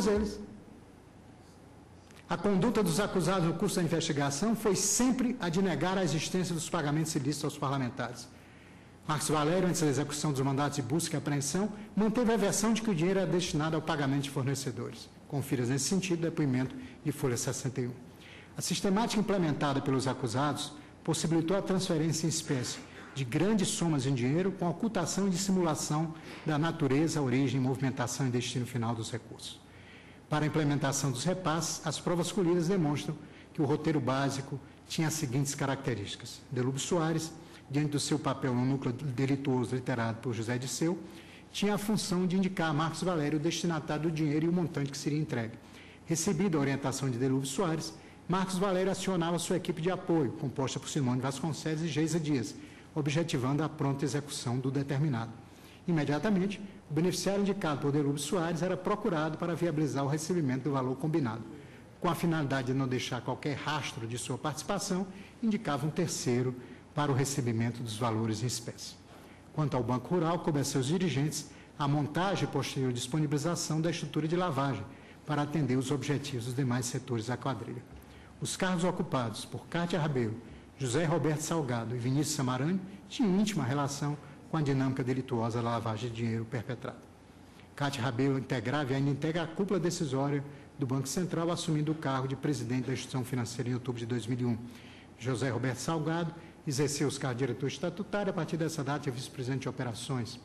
todos eles. A conduta dos acusados no curso da investigação foi sempre a de negar a existência dos pagamentos ilícitos aos parlamentares. Marcos Valério, antes da execução dos mandatos de busca e apreensão, manteve a versão de que o dinheiro era destinado ao pagamento de fornecedores. Confira nesse sentido o depoimento de folha 61. A sistemática implementada pelos acusados possibilitou a transferência em espécie de grandes somas em dinheiro com ocultação e dissimulação da natureza, origem, movimentação e destino final dos recursos. Para a implementação dos repasses, as provas colhidas demonstram que o roteiro básico tinha as seguintes características. Delúbio Soares, diante do seu papel no núcleo delituoso literado por José Dirceu, tinha a função de indicar a Marcos Valério o destinatário do dinheiro e o montante que seria entregue. Recebida a orientação de Delúbio Soares, Marcos Valério acionava sua equipe de apoio, composta por Simone Vasconcelos e Geisa Dias, objetivando a pronta execução do determinado. Imediatamente, o beneficiário indicado por Delúbio Soares era procurado para viabilizar o recebimento do valor combinado. Com a finalidade de não deixar qualquer rastro de sua participação, indicava um terceiro para o recebimento dos valores em espécie. Quanto ao Banco Rural, coube a seus dirigentes a montagem e posterior disponibilização da estrutura de lavagem para atender os objetivos dos demais setores da quadrilha. Os cargos ocupados por Kátia Rabello, José Roberto Salgado e Vinícius Samarani tinham íntima relação com a dinâmica delituosa da lavagem de dinheiro perpetrada. Kátia Rabello integrava e ainda integra a cúpula decisória do Banco Central, assumindo o cargo de presidente da instituição financeira em outubro de 2001. José Roberto Salgado exerceu os cargos de diretor estatutário, a partir dessa data é vice-presidente de operações.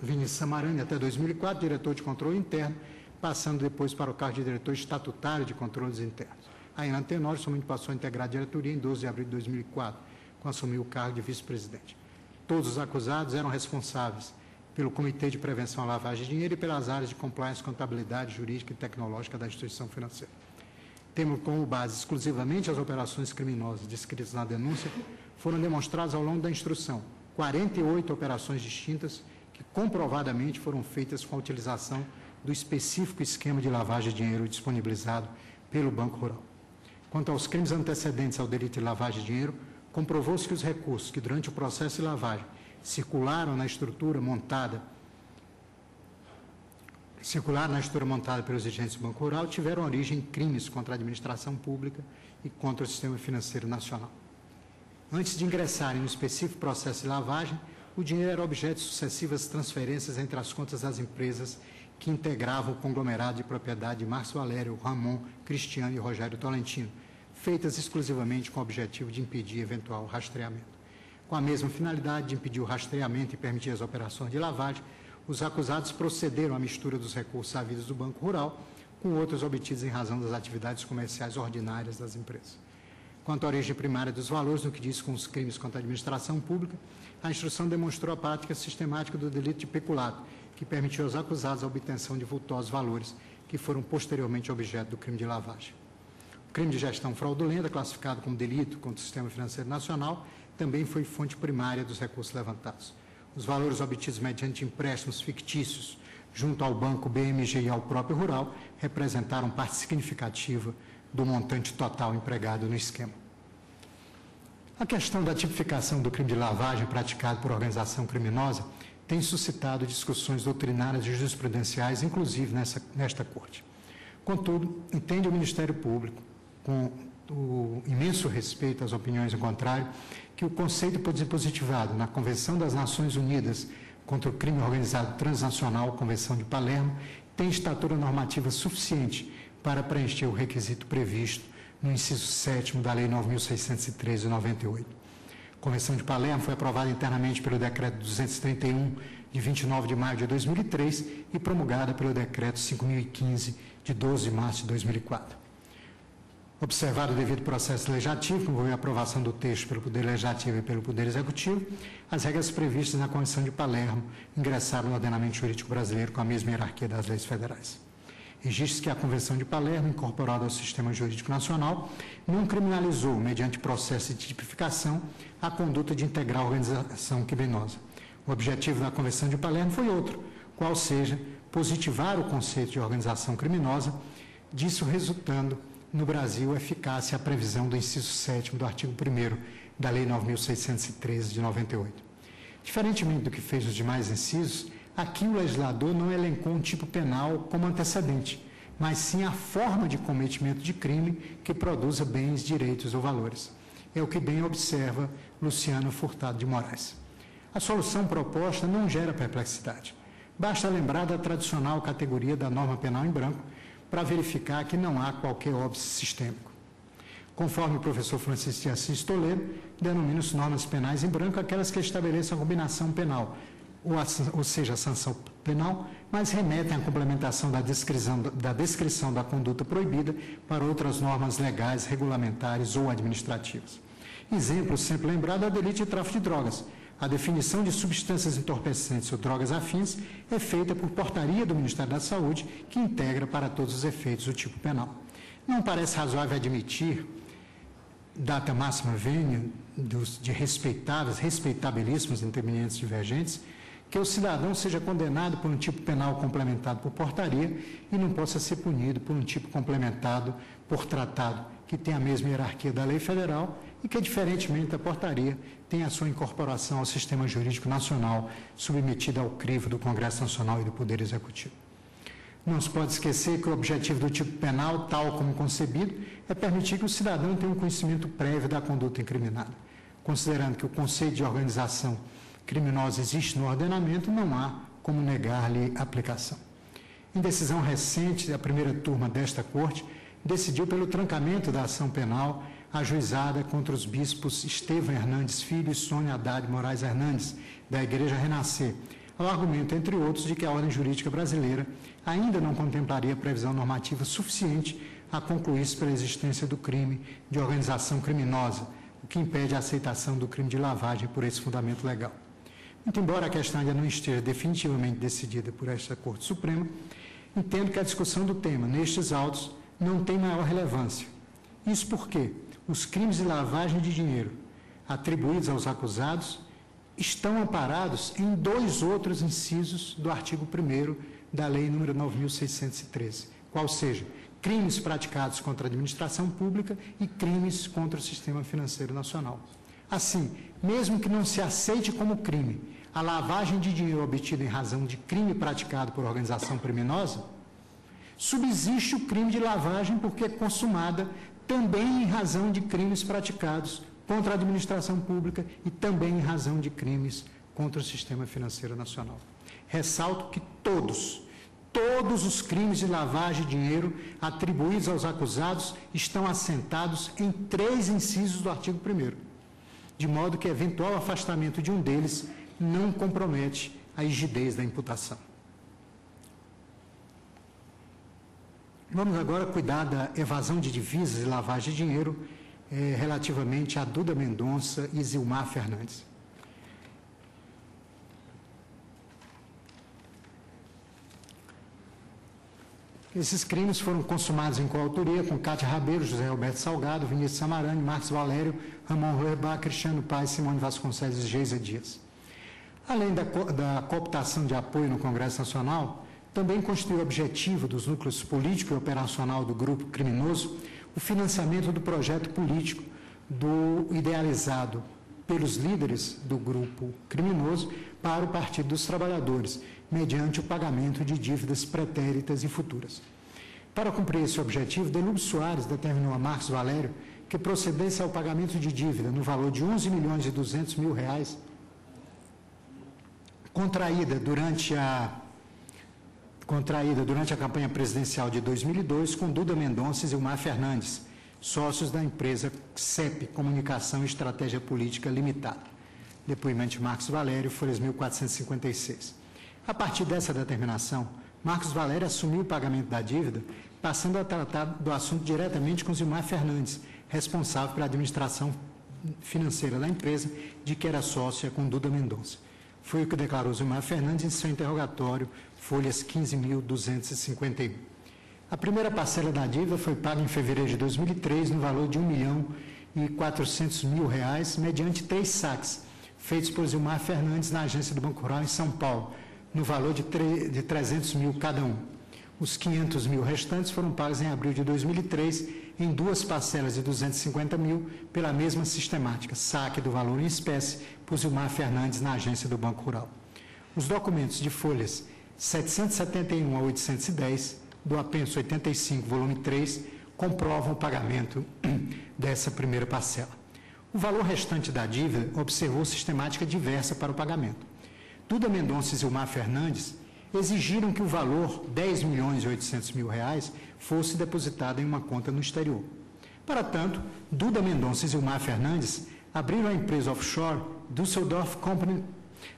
Vinícius Samarani, até 2004, diretor de controle interno, passando depois para o cargo de diretor estatutário de controles internos. Ainda Tenório somente passou a integrar a diretoria em 12 de abril de 2004, quando assumiu o cargo de vice-presidente. Todos os acusados eram responsáveis pelo Comitê de Prevenção à Lavagem de Dinheiro e pelas áreas de compliance, contabilidade, jurídica e tecnológica da instituição financeira. Temos como base exclusivamente as operações criminosas descritas na denúncia, foram demonstradas ao longo da instrução 48 operações distintas que comprovadamente foram feitas com a utilização do específico esquema de lavagem de dinheiro disponibilizado pelo Banco Rural. Quanto aos crimes antecedentes ao delito de lavagem de dinheiro, comprovou-se que os recursos que durante o processo de lavagem circularam na estrutura montada pelos dirigentes do Banco Rural tiveram origem em crimes contra a administração pública e contra o sistema financeiro nacional. Antes de ingressarem no específico processo de lavagem, o dinheiro era objeto de sucessivas transferências entre as contas das empresas que integravam o conglomerado de propriedade de Marcos Valério, Ramon, Cristiano e Rogério Tolentino, feitas exclusivamente com o objetivo de impedir eventual rastreamento. Com a mesma finalidade de impedir o rastreamento e permitir as operações de lavagem, os acusados procederam à mistura dos recursos havidos do Banco Rural com outros obtidos em razão das atividades comerciais ordinárias das empresas. Quanto à origem primária dos valores, no que diz com os crimes contra a administração pública, a instrução demonstrou a prática sistemática do delito de peculato, que permitiu aos acusados a obtenção de vultosos valores que foram posteriormente objeto do crime de lavagem. O crime de gestão fraudulenta, classificado como delito contra o sistema financeiro nacional, também foi fonte primária dos recursos levantados. Os valores obtidos mediante empréstimos fictícios junto ao Banco BMG e ao próprio Rural representaram parte significativa do montante total empregado no esquema. A questão da tipificação do crime de lavagem praticado por organização criminosa tem suscitado discussões doutrinárias e jurisprudenciais, inclusive nesta Corte. Contudo, entende o Ministério Público, com o imenso respeito às opiniões em contrário, que o conceito positivado na Convenção das Nações Unidas contra o Crime Organizado Transnacional, Convenção de Palermo, tem estatura normativa suficiente para preencher o requisito previsto no inciso 7º da Lei 9.603, de 98. A Convenção de Palermo foi aprovada internamente pelo Decreto 231, de 29 de maio de 2003, e promulgada pelo Decreto 5.015, de 12 de março de 2004. Observado o devido processo legislativo, que envolveu a aprovação do texto pelo Poder Legislativo e pelo Poder Executivo, as regras previstas na Convenção de Palermo ingressaram no ordenamento jurídico brasileiro com a mesma hierarquia das leis federais. Registra-se que a Convenção de Palermo, incorporada ao sistema jurídico nacional, não criminalizou, mediante processo de tipificação, a conduta de integrar a organização criminosa. O objetivo da Convenção de Palermo foi outro, qual seja, positivar o conceito de organização criminosa, disso resultando no Brasil, eficácia a previsão do inciso 7º do artigo 1º da Lei 9.613, de 98. Diferentemente do que fez os demais incisos, aqui o legislador não elencou um tipo penal como antecedente, mas sim a forma de cometimento de crime que produza bens, direitos ou valores. É o que bem observa Luciano Furtado de Moraes. A solução proposta não gera perplexidade. Basta lembrar da tradicional categoria da norma penal em branco para verificar que não há qualquer óbice sistêmico. Conforme o professor Francisco de Assis Toledo, denomina-se normas penais em branco aquelas que estabeleçam a combinação penal, ou seja, a sanção penal, mas remetem à complementação da descrição da conduta proibida para outras normas legais, regulamentares ou administrativas. Exemplo sempre lembrado é o delito de tráfico de drogas. A definição de substâncias entorpecentes ou drogas afins é feita por portaria do Ministério da Saúde, que integra para todos os efeitos o tipo penal. Não parece razoável admitir, data máxima vênia de respeitabilíssimos intervenientes divergentes, que o cidadão seja condenado por um tipo penal complementado por portaria e não possa ser punido por um tipo complementado por tratado, que tem a mesma hierarquia da lei federal e que, diferentemente da portaria, tem a sua incorporação ao sistema jurídico nacional, submetida ao crivo do Congresso Nacional e do Poder Executivo. Não se pode esquecer que o objetivo do tipo penal, tal como concebido, é permitir que o cidadão tenha um conhecimento prévio da conduta incriminada. Considerando que o conceito de organização criminosa existe no ordenamento, não há como negar-lhe aplicação. Em decisão recente, a primeira turma desta Corte decidiu pelo trancamento da ação penal ajuizada contra os bispos Estevão Hernandes Filho e Sônia Haddad Moraes Hernandes, da Igreja Renascer, ao argumento, entre outros, de que a ordem jurídica brasileira ainda não contemplaria previsão normativa suficiente a concluir-se pela existência do crime de organização criminosa, o que impede a aceitação do crime de lavagem por esse fundamento legal. Muito embora a questão ainda não esteja definitivamente decidida por esta Corte Suprema, entendo que a discussão do tema nestes autos não tem maior relevância. Isso porque os crimes de lavagem de dinheiro atribuídos aos acusados estão amparados em dois outros incisos do artigo 1º da Lei nº 9.613, qual seja, crimes praticados contra a administração pública e crimes contra o sistema financeiro nacional. Assim, mesmo que não se aceite como crime a lavagem de dinheiro obtida em razão de crime praticado por organização criminosa, subsiste o crime de lavagem porque é consumada também em razão de crimes praticados contra a administração pública e também em razão de crimes contra o sistema financeiro nacional. Ressalto que todos os crimes de lavagem de dinheiro atribuídos aos acusados estão assentados em três incisos do artigo 1º, de modo que eventual afastamento de um deles não compromete a rigidez da imputação. Vamos agora cuidar da evasão de divisas e lavagem de dinheiro relativamente a Duda Mendonça e Zilmar Fernandes. Esses crimes foram consumados em coautoria com Kátia Rabello, José Roberto Salgado, Vinícius Samarani, Marcos Valério, Ramon Roerbach, Cristiano Paz, Simone Vasconcelos e Geisa Dias. Além da cooptação de apoio no Congresso Nacional, também constitui o objetivo dos núcleos político e operacional do grupo criminoso o financiamento do projeto político idealizado pelos líderes do grupo criminoso para o Partido dos Trabalhadores, mediante o pagamento de dívidas pretéritas e futuras. Para cumprir esse objetivo, Delúbio Soares determinou a Marcos Valério que procedesse ao pagamento de dívida no valor de R$ 11.200.000, contraída durante a campanha presidencial de 2002 com Duda Mendonça e Zilmar Fernandes, sócios da empresa CEP, Comunicação e Estratégia Política Limitada. Depoimento de Marcos Valério, folhas 1456. A partir dessa determinação, Marcos Valério assumiu o pagamento da dívida, passando a tratar do assunto diretamente com Zilmar Fernandes, responsável pela administração financeira da empresa, de que era sócia com Duda Mendonça. Foi o que declarou Zilmar Fernandes em seu interrogatório, folhas 15.251. A primeira parcela da dívida foi paga em fevereiro de 2003, no valor de R$ 1.400.000, mediante 3 saques, feitos por Zilmar Fernandes na agência do Banco Rural em São Paulo, no valor de R$ 300 mil cada um. Os R$ 500 mil restantes foram pagos em abril de 2003, em 2 parcelas de R$ 250 mil, pela mesma sistemática, saque do valor em espécie, por Zilmar Fernandes na agência do Banco Rural. Os documentos de folhas 771 a 810, do apenso 85, volume 3, comprovam o pagamento dessa primeira parcela. O valor restante da dívida observou sistemática diversa para o pagamento. Duda Mendonça e Zilmar Fernandes exigiram que o valor R$ 10.800.000 fosse depositado em uma conta no exterior. Para tanto, Duda Mendonça e Zilmar Fernandes abriram a empresa offshore Düsseldorf Company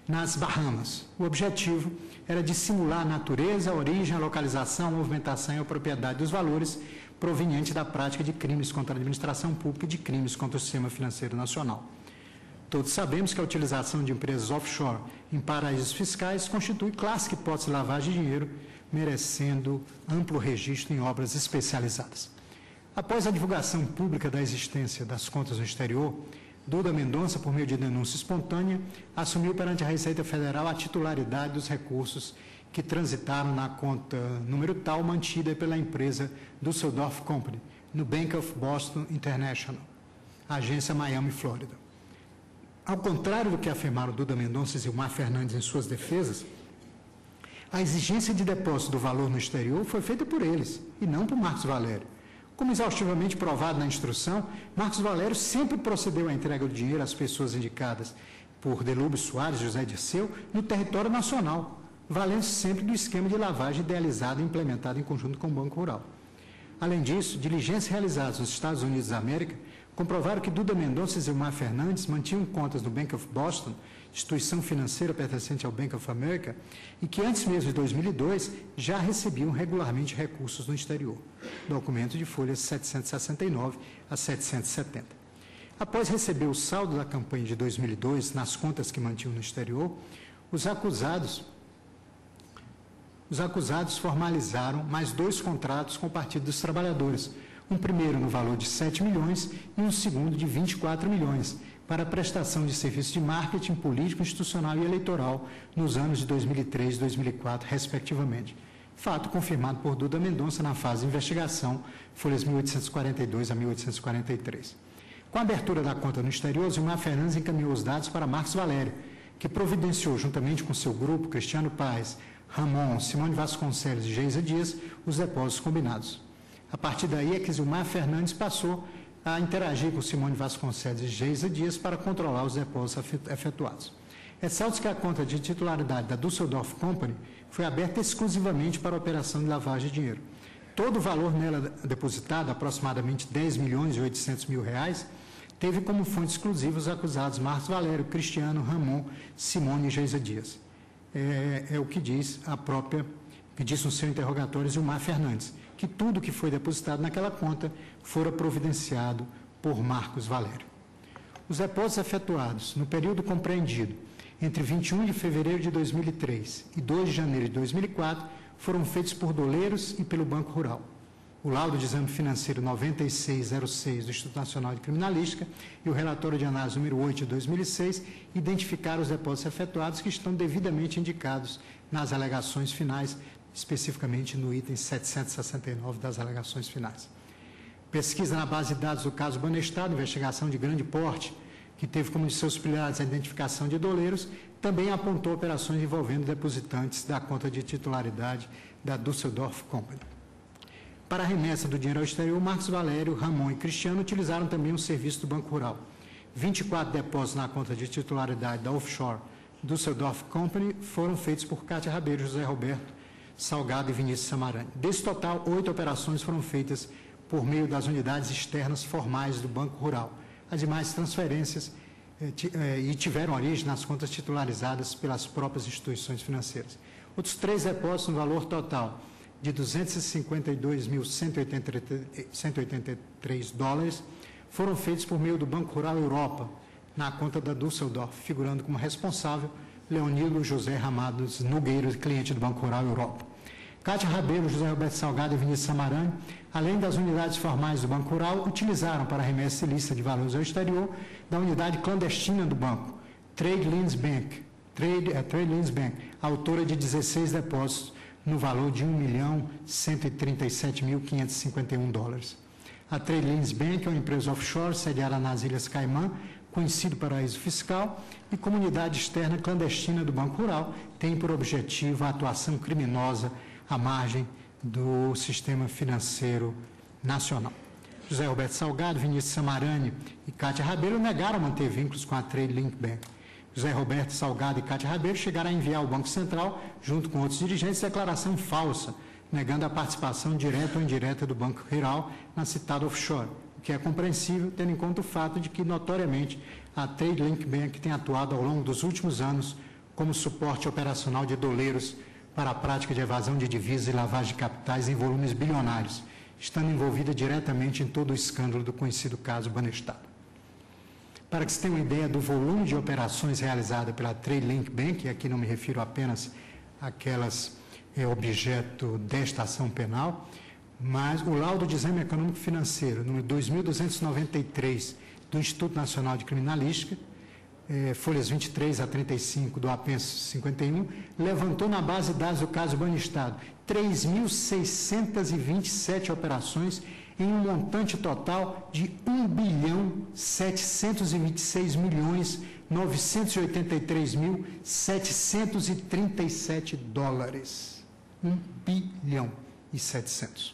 nas Bahamas. O objetivo era de simular a natureza, a origem, a localização, a movimentação e a propriedade dos valores proveniente da prática de crimes contra a administração pública e de crimes contra o sistema financeiro nacional. Todos sabemos que a utilização de empresas offshore em paraísos fiscais constitui clássica hipótese de lavagem de dinheiro, merecendo amplo registro em obras especializadas. Após a divulgação pública da existência das contas no exterior, Duda Mendonça, por meio de denúncia espontânea, assumiu perante a Receita Federal a titularidade dos recursos que transitaram na conta número tal mantida pela empresa Düsseldorf Company, no Bank of Boston International, agência Miami, Flórida. Ao contrário do que afirmaram Duda Mendonça e Zilmar Fernandes em suas defesas, a exigência de depósito do valor no exterior foi feita por eles, e não por Marcos Valério. Como exaustivamente provado na instrução, Marcos Valério sempre procedeu à entrega do dinheiro às pessoas indicadas por Delúbio Soares e José Dirceu no território nacional, valendo-se sempre do esquema de lavagem idealizado e implementado em conjunto com o Banco Rural. Além disso, diligências realizadas nos Estados Unidos da América comprovaram que Duda Mendonça e Zilmar Fernandes mantinham contas no Bank of Boston, instituição financeira pertencente ao Bank of America, e que antes mesmo de 2002 já recebiam regularmente recursos no exterior. Documento de folhas 769 a 770. Após receber o saldo da campanha de 2002 nas contas que mantinham no exterior, os acusados formalizaram mais dois contratos com o Partido dos Trabalhadores, um primeiro no valor de 7 milhões e um segundo de 24 milhões, para a prestação de serviços de marketing político, institucional e eleitoral nos anos de 2003 e 2004, respectivamente. Fato confirmado por Duda Mendonça na fase de investigação, folhas 1842 a 1843. Com a abertura da conta no exterior, Zilmar Fernandes encaminhou os dados para Marcos Valério, que providenciou, juntamente com seu grupo, Cristiano Paz, Ramon, Simone Vasconcelos e Geisa Dias, os depósitos combinados. A partir daí é que Zilmar Fernandes passou a interagir com Simone Vasconcelos e Geisa Dias para controlar os depósitos efetuados. Ressalta-se que a conta de titularidade da Düsseldorf Company foi aberta exclusivamente para a operação de lavagem de dinheiro. Todo o valor nela depositado, aproximadamente R$ 10.800.000, teve como fonte exclusiva os acusados Marcos Valério, Cristiano, Ramon, Simone e Geisa Dias. É o que diz a própria, que diz no seu interrogatório Zilmar Fernandes, que tudo que foi depositado naquela conta fora providenciado por Marcos Valério. Os depósitos efetuados no período compreendido entre 21 de fevereiro de 2003 e 2 de janeiro de 2004 foram feitos por doleiros e pelo Banco Rural. O laudo de exame financeiro 9606 do Instituto Nacional de Criminalística e o relatório de análise número 8 de 2006 identificaram os depósitos efetuados que estão devidamente indicados nas alegações finais, especificamente no item 769 das alegações finais. Pesquisa na base de dados do caso Banestado, investigação de grande porte, que teve como de seus pilares a identificação de doleiros, também apontou operações envolvendo depositantes da conta de titularidade da Düsseldorf Company. Para a remessa do dinheiro ao exterior, Marcos Valério, Ramon e Cristiano utilizaram também um serviço do Banco Rural. 24 depósitos na conta de titularidade da offshore Düsseldorf Company foram feitos por Kátia Rabello, José Roberto Salgado e Vinícius Samarani. Desse total, 8 operações foram feitas por meio das unidades externas formais do Banco Rural. As demais transferências tiveram origem nas contas titularizadas pelas próprias instituições financeiras. Outros 3 depósitos no valor total de 252.183 dólares foram feitos por meio do Banco Rural Europa, na conta da Düsseldorf, figurando como responsável Leonilo José Ramados Nogueiro, cliente do Banco Rural Europa. Kátia Rabello, José Roberto Salgado e Vinícius Samarani, além das unidades formais do Banco Rural, utilizaram para remessa ilícita de valores ao exterior da unidade clandestina do banco, TradeLins Bank, autora de 16 depósitos, no valor de US$ 1.137.551. A TradeLins Bank é uma empresa offshore sediada nas Ilhas Caimã, conhecido paraíso fiscal, e comunidade externa clandestina do Banco Rural, tem por objetivo a atuação criminosa à margem do sistema financeiro nacional. José Roberto Salgado, Vinícius Samarani e Kátia Rabello negaram manter vínculos com a TradeLins Bank. José Roberto Salgado e Kátia Rabello chegaram a enviar ao Banco Central, junto com outros dirigentes, declaração falsa, negando a participação direta ou indireta do Banco Rural na citada offshore, o que é compreensível, tendo em conta o fato de que, notoriamente, a TradeLins Bank tem atuado ao longo dos últimos anos como suporte operacional de doleiros para a prática de evasão de divisas e lavagem de capitais em volumes bilionários, estando envolvida diretamente em todo o escândalo do conhecido caso Banestado. Para que se tenha uma ideia do volume de operações realizadas pela TradeLins Bank, e aqui não me refiro apenas àquelas objeto desta ação penal, mas o laudo de exame econômico financeiro, número 2293, do Instituto Nacional de Criminalística, folhas 23 a 35 do apenso 51, levantou na base de dados do caso Banestado 3.627 operações em um montante total de 1.726.983.737 dólares. 1.700.000.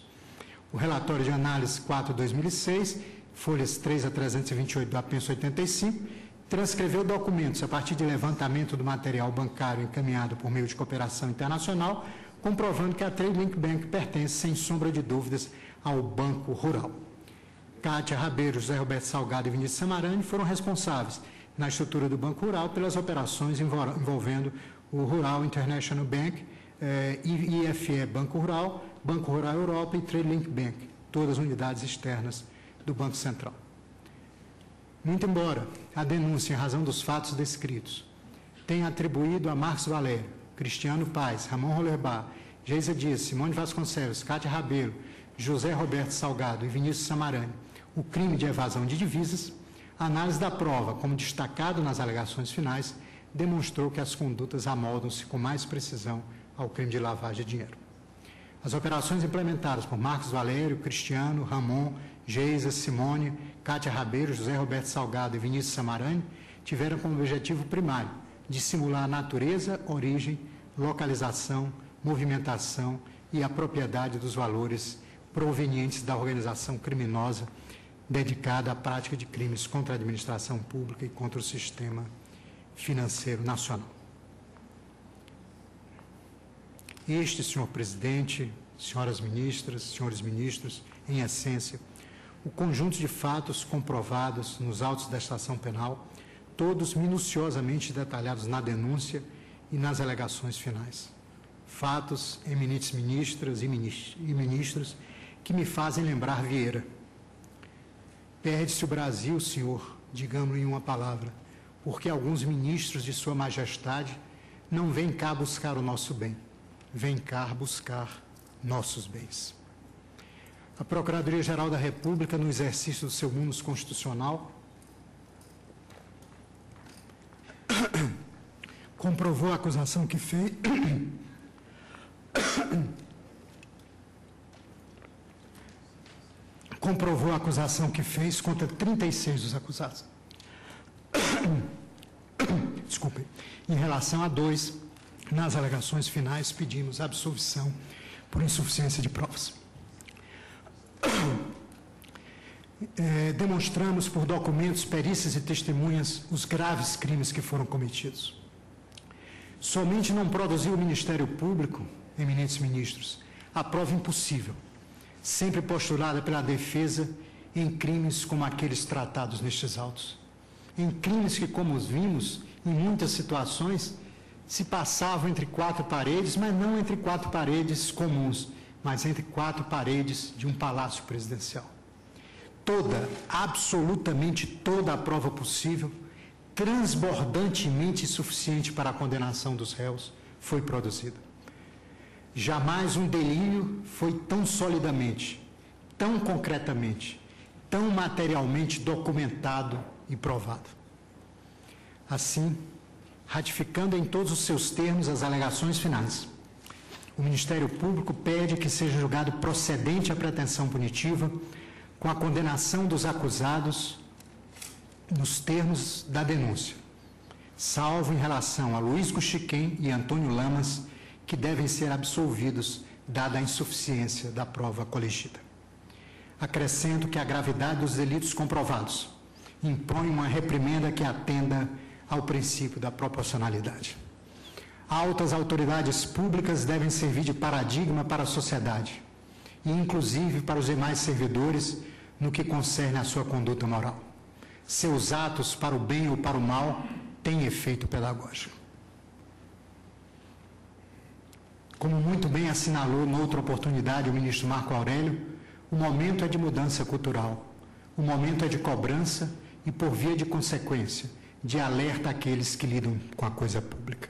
O relatório de análise 4/2006, folhas 3 a 328 do apenso 85, transcreveu documentos a partir de levantamento do material bancário encaminhado por meio de cooperação internacional, comprovando que a TradeLins Bank pertence, sem sombra de dúvidas, ao Banco Rural. Kátia Rabello, José Roberto Salgado e Vinícius Samarani foram responsáveis na estrutura do Banco Rural pelas operações envolvendo o Rural International Bank, IFE Banco Rural, Banco Rural Europa e TradeLins Bank, todas unidades externas do Banco Central. Muito embora a denúncia, em razão dos fatos descritos, tenha atribuído a Marcos Valério, Cristiano Paz, Ramon Roerbach, Geisa Dias, Simone Vasconcelos, Kátia Rabello, José Roberto Salgado e Vinícius Samarani o crime de evasão de divisas, a análise da prova, como destacado nas alegações finais, demonstrou que as condutas amoldam-se com mais precisão ao crime de lavagem de dinheiro. As operações implementadas por Marcos Valério, Cristiano, Ramon, Geisa, Simone, Kátia Rabello, José Roberto Salgado e Vinícius Samarani tiveram como objetivo primário dissimular a natureza, origem, localização, movimentação e a propriedade dos valores provenientes da organização criminosa dedicada à prática de crimes contra a administração pública e contra o sistema financeiro nacional. Este, senhor presidente, senhoras ministras, senhores ministros, em essência, o conjunto de fatos comprovados nos autos desta ação penal, todos minuciosamente detalhados na denúncia e nas alegações finais. Fatos, eminentes ministras e ministros, que me fazem lembrar Vieira. Perde-se o Brasil, senhor, digamos em uma palavra, porque alguns ministros de sua majestade não vêm cá buscar o nosso bem, vêm cá buscar nossos bens. A Procuradoria-Geral da República, no exercício do seu munus constitucional, comprovou a acusação que fez contra 36 dos acusados. Desculpem. Em relação a 2, nas alegações finais pedimos absolvição por insuficiência de provas. Demonstramos por documentos, perícias e testemunhas os graves crimes que foram cometidos. Somente não produziu o Ministério Público, eminentes ministros, a prova impossível, sempre postulada pela defesa em crimes como aqueles tratados nestes autos. Em crimes que, como os vimos, em muitas situações, se passavam entre 4 paredes, mas não entre 4 paredes comuns, mas entre 4 paredes de um palácio presidencial. Toda, absolutamente toda a prova possível, transbordantemente suficiente para a condenação dos réus, foi produzida. Jamais um delírio foi tão solidamente, tão concretamente, tão materialmente documentado e provado. Assim, ratificando em todos os seus termos as alegações finais, o Ministério Público pede que seja julgado procedente a pretensão punitiva com a condenação dos acusados nos termos da denúncia, salvo em relação a Luiz Guxiquem e Antônio Lamas, que devem ser absolvidos dada a insuficiência da prova colegida. Acrescento que a gravidade dos delitos comprovados impõe uma reprimenda que atenda ao princípio da proporcionalidade. Altas autoridades públicas devem servir de paradigma para a sociedade e, inclusive, para os demais servidores no que concerne à sua conduta moral. Seus atos, para o bem ou para o mal, têm efeito pedagógico. Como muito bem assinalou, noutra oportunidade, o ministro Marco Aurélio, o momento é de mudança cultural, o momento é de cobrança e, por via de consequência, de alerta àqueles que lidam com a coisa pública.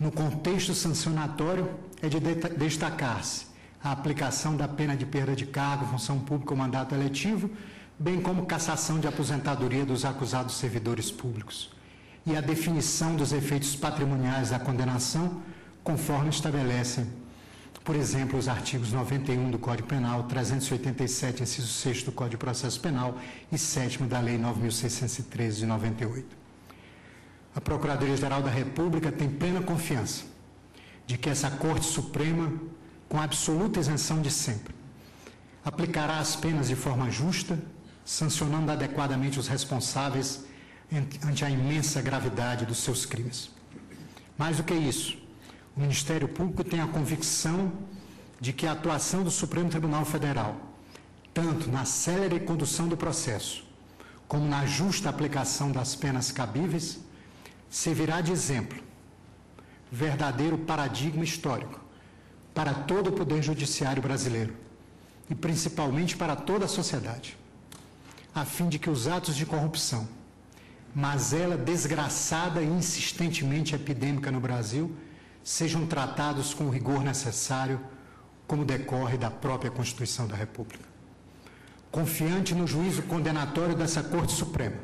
No contexto sancionatório, é de destacar-se a aplicação da pena de perda de cargo, função pública ou mandato eletivo, bem como cassação de aposentadoria dos acusados servidores públicos e a definição dos efeitos patrimoniais da condenação, conforme estabelecem, por exemplo, os artigos 91 do Código Penal, 387, inciso 6 do Código de Processo Penal e 7º da Lei 9.613, de 98. A Procuradoria-Geral da República tem plena confiança de que essa Corte Suprema, com absoluta isenção de sempre, aplicará as penas de forma justa, sancionando adequadamente os responsáveis ante a imensa gravidade dos seus crimes. Mais do que isso, o Ministério Público tem a convicção de que a atuação do Supremo Tribunal Federal, tanto na célere condução do processo, como na justa aplicação das penas cabíveis, servirá de exemplo, verdadeiro paradigma histórico, para todo o Poder Judiciário brasileiro e principalmente para toda a sociedade, a fim de que os atos de corrupção, mazela desgraçada e insistentemente epidêmica no Brasil, sejam tratados com o rigor necessário, como decorre da própria Constituição da República. Confiante no juízo condenatório dessa Corte Suprema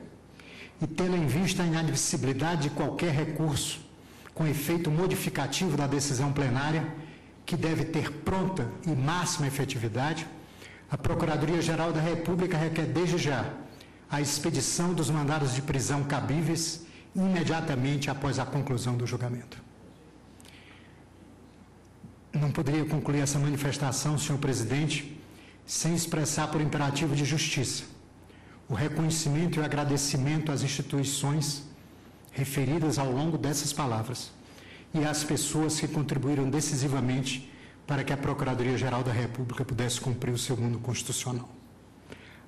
e tendo em vista a inadmissibilidade de qualquer recurso com efeito modificativo da decisão plenária, que deve ter pronta e máxima efetividade, a Procuradoria-Geral da República requer desde já a expedição dos mandados de prisão cabíveis imediatamente após a conclusão do julgamento. Não poderia concluir essa manifestação, senhor presidente, sem expressar por imperativo de justiça o reconhecimento e o agradecimento às instituições referidas ao longo dessas palavras e às pessoas que contribuíram decisivamente para que a Procuradoria-Geral da República pudesse cumprir o seu mundo constitucional.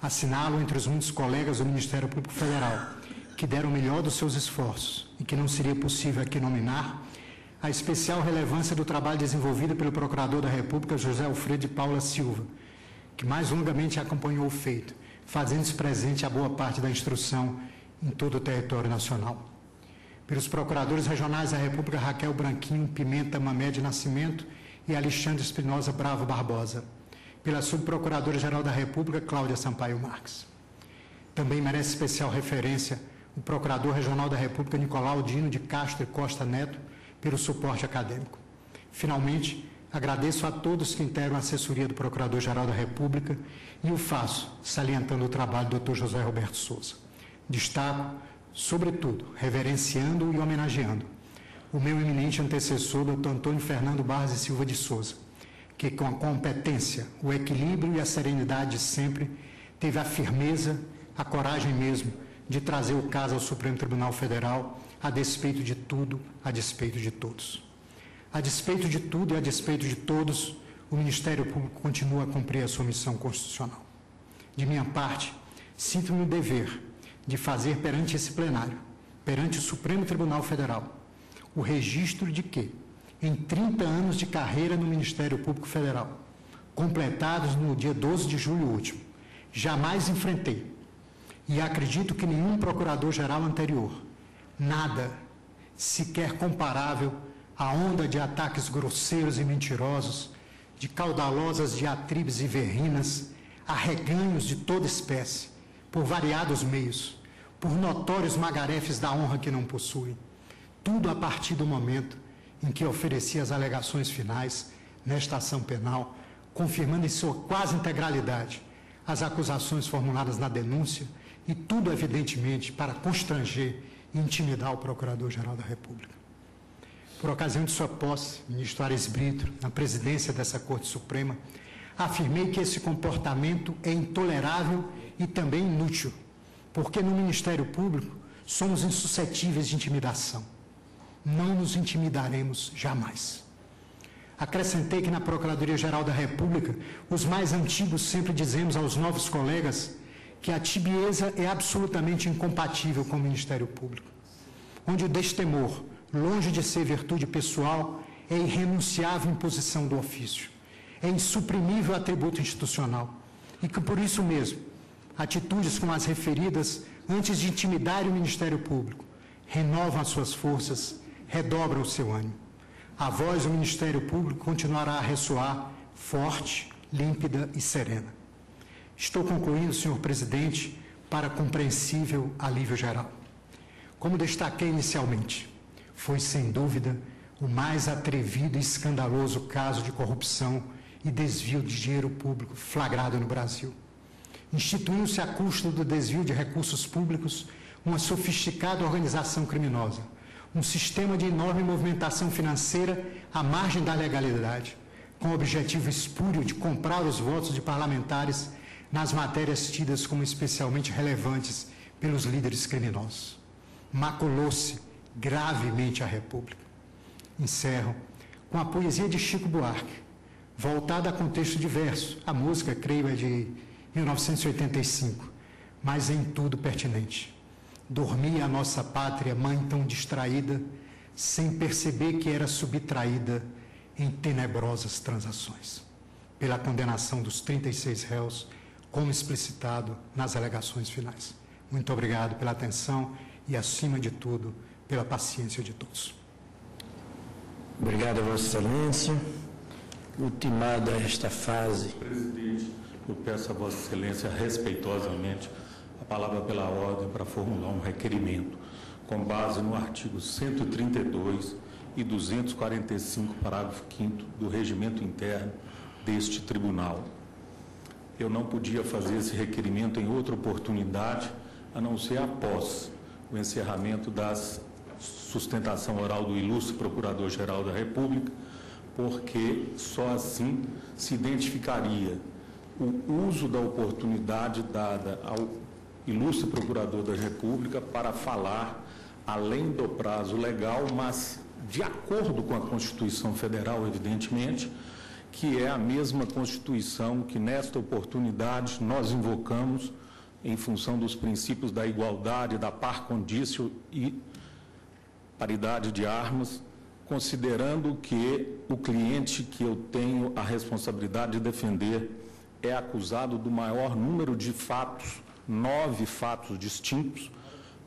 Assinalo entre os muitos colegas do Ministério Público Federal, que deram o melhor dos seus esforços e que não seria possível aqui nominar, a especial relevância do trabalho desenvolvido pelo Procurador da República, José Alfredo de Paula Silva, que mais longamente acompanhou o feito, fazendo-se presente a boa parte da instrução em todo o território nacional. Pelos procuradores regionais da República, Raquel Branquinho, Pimenta Mamé de Nascimento e Alexandre Espinosa Bravo Barbosa. Pela subprocuradora-geral da República, Cláudia Sampaio Marques. Também merece especial referência o procurador regional da República, Nicolau Dino de Castro e Costa Neto, pelo suporte acadêmico. Finalmente, agradeço a todos que integram a assessoria do Procurador-Geral da República e o faço salientando o trabalho do Dr. José Roberto Souza. Destaco, sobretudo, reverenciando e homenageando o meu eminente antecessor, Dr. Antônio Fernando Barros e Silva de Souza, que com a competência, o equilíbrio e a serenidade de sempre, teve a firmeza, a coragem mesmo, de trazer o caso ao Supremo Tribunal Federal, a despeito de tudo, a despeito de todos. A despeito de tudo e a despeito de todos, o Ministério Público continua a cumprir a sua missão constitucional. De minha parte, sinto-me o dever de fazer perante esse plenário, perante o Supremo Tribunal Federal, o registro de que, em 30 anos de carreira no Ministério Público Federal, completados no dia 12 de julho último, jamais enfrentei, e acredito que nenhum procurador-geral anterior, nada, sequer comparável à onda de ataques grosseiros e mentirosos, de caudalosas diatribes e verrinas, a reganhos de toda espécie, por variados meios, por notórios magarefes da honra que não possuem, tudo a partir do momento em que ofereci as alegações finais nesta ação penal, confirmando em sua quase integralidade as acusações formuladas na denúncia e tudo, evidentemente, para constranger e intimidar o Procurador-Geral da República. por ocasião de sua posse, ministro Ares Brito, na presidência dessa Corte Suprema, afirmei que esse comportamento é intolerável e também inútil, porque no Ministério Público somos insuscetíveis de intimidação. Não nos intimidaremos jamais. Acrescentei que na Procuradoria-Geral da República, os mais antigos sempre dizemos aos novos colegas que a tibieza é absolutamente incompatível com o Ministério Público, onde o destemor, longe de ser virtude pessoal, é irrenunciável imposição do ofício, é insuprimível atributo institucional, e que por isso mesmo, atitudes como as referidas, antes de intimidar o Ministério Público, renovam as suas forças, redobram o seu ânimo. A voz do Ministério Público continuará a ressoar forte, límpida e serena. Estou concluindo, senhor presidente, para compreensível alívio geral. Como destaquei inicialmente, foi sem dúvida o mais atrevido e escandaloso caso de corrupção e desvio de dinheiro público flagrado no Brasil. Instituiu-se à custa do desvio de recursos públicos uma sofisticada organização criminosa, um sistema de enorme movimentação financeira à margem da legalidade, com o objetivo espúrio de comprar os votos de parlamentares nas matérias tidas como especialmente relevantes pelos líderes criminosos. Maculou-se gravemente a República. Encerro com a poesia de Chico Buarque, voltada a contexto diverso. A música, creio, é de 1985, mas em tudo pertinente. Dormia a nossa pátria, mãe tão distraída, sem perceber que era subtraída em tenebrosas transações. Pela condenação dos 36 réus, como explicitado nas alegações finais. Muito obrigado pela atenção e, acima de tudo, pela paciência de todos. Obrigado, Vossa Excelência. Ultimada esta fase... Presidente, eu peço a Vossa Excelência respeitosamente a palavra pela ordem para formular um requerimento com base no artigo 132 e 245, parágrafo 5º do regimento interno deste tribunal. Eu não podia fazer esse requerimento em outra oportunidade, a não ser após o encerramento da sustentação oral do ilustre Procurador-Geral da República, porque só assim se identificaria o uso da oportunidade dada ao ilustre Procurador da República para falar além do prazo legal, mas de acordo com a Constituição Federal, evidentemente, que é a mesma Constituição que, nesta oportunidade, nós invocamos em função dos princípios da igualdade, da par condício e paridade de armas, considerando que o cliente que eu tenho a responsabilidade de defender é acusado do maior número de fatos, 9 fatos distintos,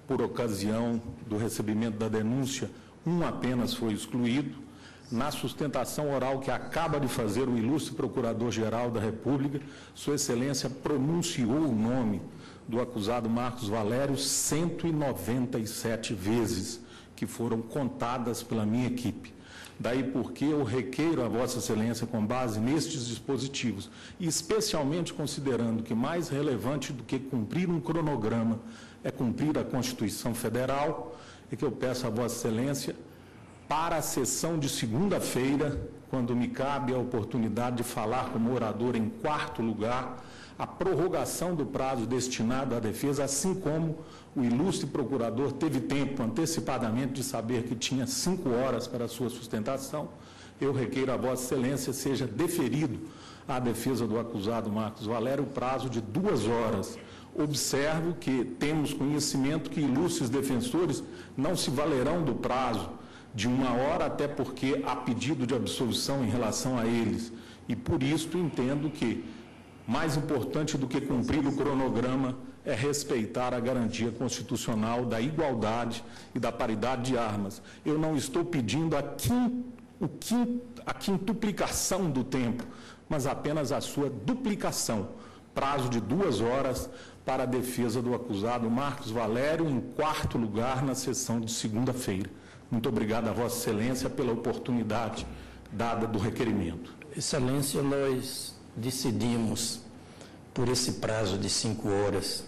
por ocasião do recebimento da denúncia, 1 apenas foi excluído. Na sustentação oral que acaba de fazer o ilustre Procurador-Geral da República, Sua Excelência pronunciou o nome do acusado Marcos Valério 197 vezes, que foram contadas pela minha equipe. Daí porque eu requeiro a Vossa Excelência, com base nestes dispositivos, e especialmente considerando que mais relevante do que cumprir um cronograma é cumprir a Constituição Federal, é que eu peço a Vossa Excelência, para a sessão de segunda-feira, quando me cabe a oportunidade de falar como orador em quarto lugar, a prorrogação do prazo destinado à defesa, assim como o ilustre procurador teve tempo antecipadamente de saber que tinha 5 horas para a sua sustentação, eu requeiro a Vossa Excelência seja deferido à defesa do acusado Marcos Valério o prazo de 2 horas. Observo que temos conhecimento que ilustres defensores não se valerão do prazo de 1 hora, até porque há pedido de absolvição em relação a eles. E, por isso, entendo que, mais importante do que cumprir o cronograma, é respeitar a garantia constitucional da igualdade e da paridade de armas. Eu não estou pedindo a quintuplicação do tempo, mas apenas a sua duplicação. Prazo de 2 horas para a defesa do acusado Marcos Valério, em quarto lugar, na sessão de segunda-feira. Muito obrigado a Vossa Excelência pela oportunidade dada do requerimento. Excelência, nós decidimos por esse prazo de 5 horas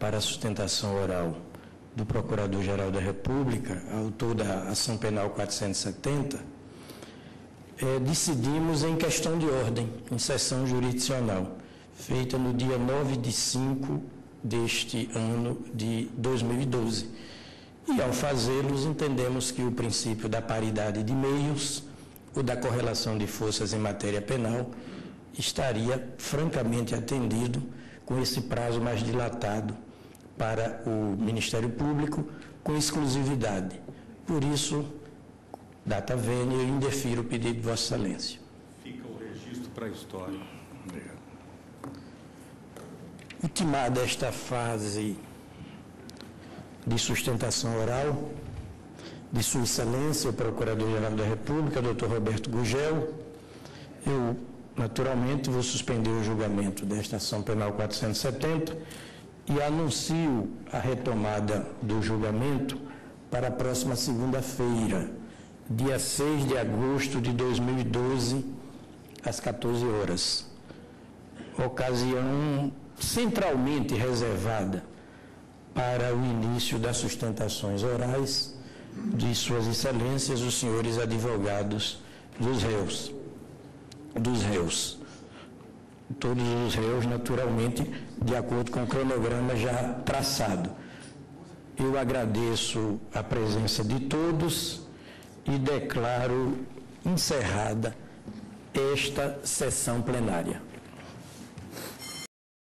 para a sustentação oral, do Procurador-Geral da República, autor da Ação Penal 470, decidimos em questão de ordem, em sessão jurisdicional, feita no dia 9/5 deste ano de 2012. E, ao fazê-los, entendemos que o princípio da paridade de meios, o da correlação de forças em matéria penal, estaria francamente atendido com esse prazo mais dilatado para o Ministério Público, com exclusividade. Por isso, data vênia, eu indefiro o pedido de Vossa Excelência. Fica o registro para a história. Obrigado. Ultimada esta fase de sustentação oral, de Sua Excelência, o Procurador-Geral da República, Dr. Roberto Gugel, eu, naturalmente, vou suspender o julgamento desta Ação Penal 470 e anuncio a retomada do julgamento para a próxima segunda-feira, dia 6 de agosto de 2012, às 14 horas. Ocasião centralmente reservada para o início das sustentações orais de Suas Excelências, os senhores advogados dos réus. Todos os réus, naturalmente, de acordo com o cronograma já traçado. Eu agradeço a presença de todos e declaro encerrada esta sessão plenária.